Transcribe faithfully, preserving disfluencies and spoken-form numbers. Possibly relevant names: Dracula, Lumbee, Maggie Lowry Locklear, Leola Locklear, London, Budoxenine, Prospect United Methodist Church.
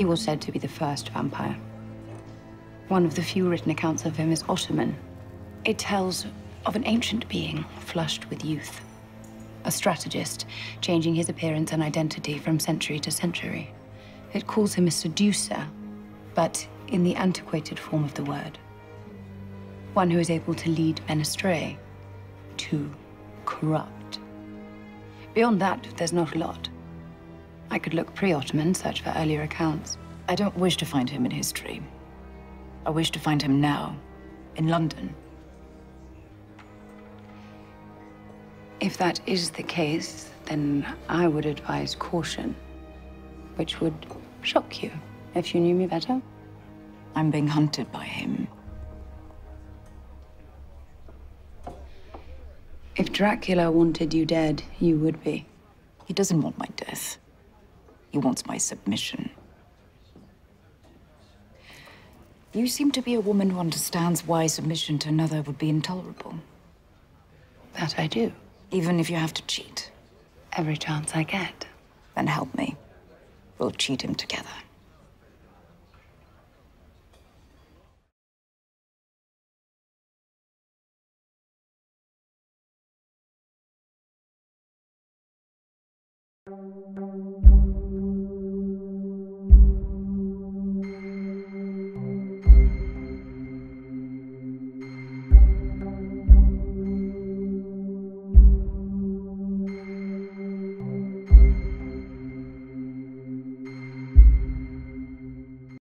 He was said to be the first vampire. One of the few written accounts of him is Ottoman. It tells of an ancient being flushed with youth, a strategist changing his appearance and identity from century to century. It calls him a seducer, but in the antiquated form of the word. One who is able to lead men astray, to corrupt. Beyond that, there's not a lot. I could look pre-Ottoman, search for earlier accounts. I don't wish to find him in history. I wish to find him now, in London. If that is the case, then I would advise caution, which would shock you if you knew me better. I'm being hunted by him. If Dracula wanted you dead, you would be. He doesn't want my death. He wants my submission. You seem to be a woman who understands why submission to another would be intolerable. That I do. Even if you have to cheat? Every chance I get. Then help me. We'll cheat him together. Thank you.